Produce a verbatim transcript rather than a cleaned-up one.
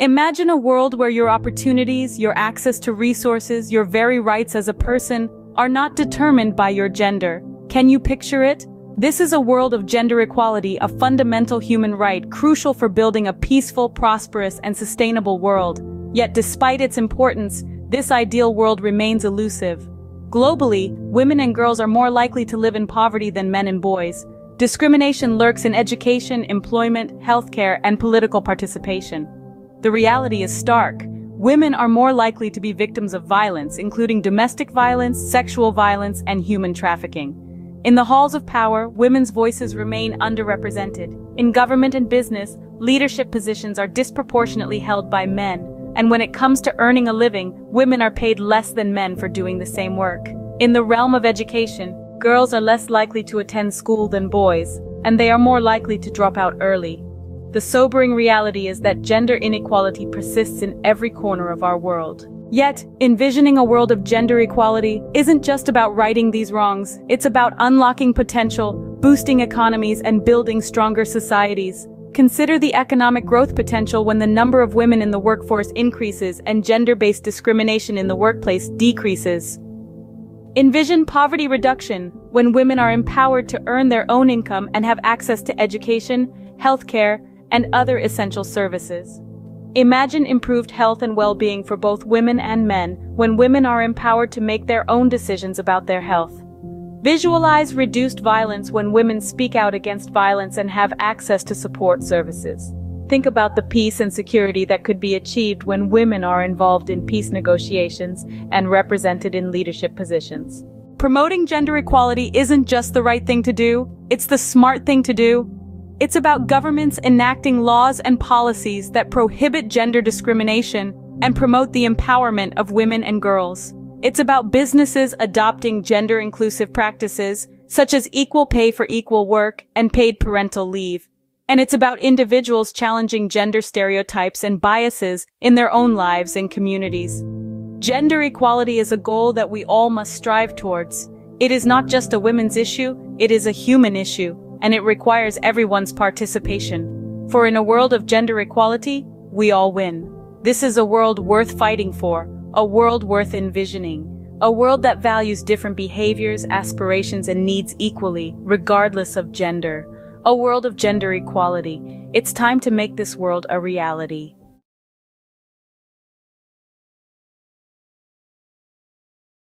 Imagine a world where your opportunities, your access to resources, your very rights as a person are not determined by your gender. Can you picture it? This is a world of gender equality, a fundamental human right crucial for building a peaceful, prosperous, and sustainable world. Yet despite its importance, this ideal world remains elusive. Globally, women and girls are more likely to live in poverty than men and boys. Discrimination lurks in education, employment, healthcare, and political participation. The reality is stark. Women are more likely to be victims of violence, including domestic violence, sexual violence, and human trafficking. In the halls of power, women's voices remain underrepresented. In government and business, leadership positions are disproportionately held by men. And when it comes to earning a living, women are paid less than men for doing the same work. In the realm of education, girls are less likely to attend school than boys, and they are more likely to drop out early. The sobering reality is that gender inequality persists in every corner of our world. Yet, envisioning a world of gender equality isn't just about righting these wrongs, it's about unlocking potential, boosting economies, and building stronger societies. Consider the economic growth potential when the number of women in the workforce increases and gender-based discrimination in the workplace decreases. Envision poverty reduction when women are empowered to earn their own income and have access to education, healthcare, and other essential services. Imagine improved health and well-being for both women and men when women are empowered to make their own decisions about their health. Visualize reduced violence when women speak out against violence and have access to support services. Think about the peace and security that could be achieved when women are involved in peace negotiations and represented in leadership positions. Promoting gender equality isn't just the right thing to do, it's the smart thing to do. It's about governments enacting laws and policies that prohibit gender discrimination and promote the empowerment of women and girls. It's about businesses adopting gender-inclusive practices, such as equal pay for equal work and paid parental leave. And it's about individuals challenging gender stereotypes and biases in their own lives and communities. Gender equality is a goal that we all must strive towards. It is not just a women's issue, it is a human issue. And it requires everyone's participation. For in a world of gender equality, we all win. This is a world worth fighting for, a world worth envisioning, a world that values different behaviors, aspirations, and needs equally, regardless of gender. A world of gender equality. It's time to make this world a reality.